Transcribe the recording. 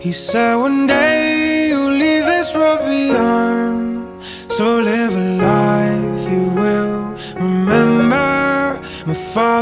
He said one day you'll leave this world behind, so live a life you will remember. My father